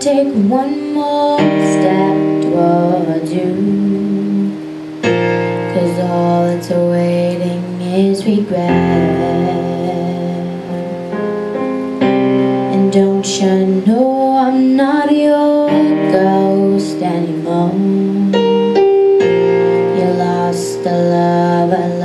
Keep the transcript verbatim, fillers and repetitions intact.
take one more step toward you, 'cause all that's awaiting is regret. And don't you know I'm not your ghost anymore? You lost the love I